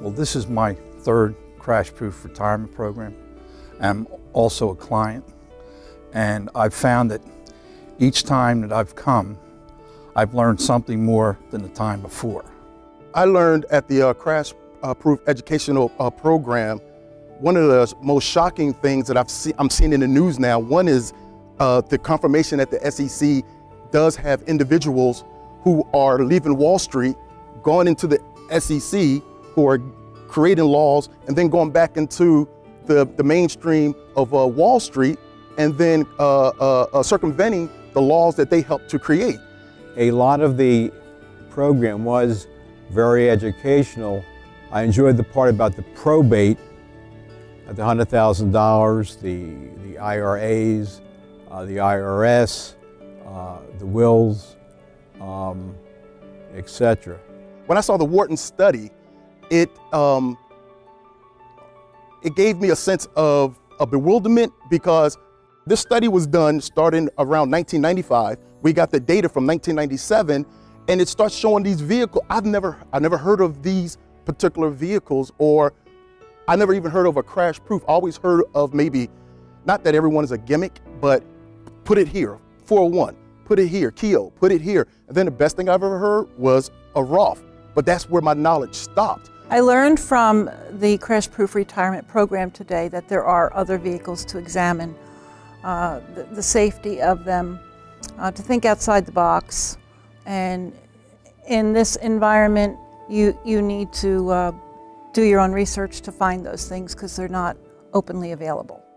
Well, this is my third Crash-Proof Retirement Program. I'm also a client, and I've found that each time that I've come, I've learned something more than the time before. I learned at the Crash-Proof Educational Program, one of the most shocking things that I'm seeing in the news now, one is the confirmation that the SEC does have individuals who are leaving Wall Street, going into the SEC, who are creating laws, and then going back into the mainstream of Wall Street, and then circumventing the laws that they helped to create. A lot of the program was very educational. I enjoyed the part about the probate, the $100,000, the IRAs, the IRS, the wills, etc. When I saw the Wharton study, it gave me a sense of bewilderment, because this study was done starting around 1995. We got the data from 1997, and it starts showing these vehicles. I never heard of these particular vehicles, or I never even heard of a crash proof. I always heard of, maybe, not that everyone is a gimmick, but put it here, 401, put it here, Keogh, put it here. And then the best thing I've ever heard was a Roth, but that's where my knowledge stopped. I learned from the Crash-Proof Retirement Program today that there are other vehicles to examine, the safety of them, to think outside the box. And in this environment, you need to do your own research to find those things, because they're not openly available.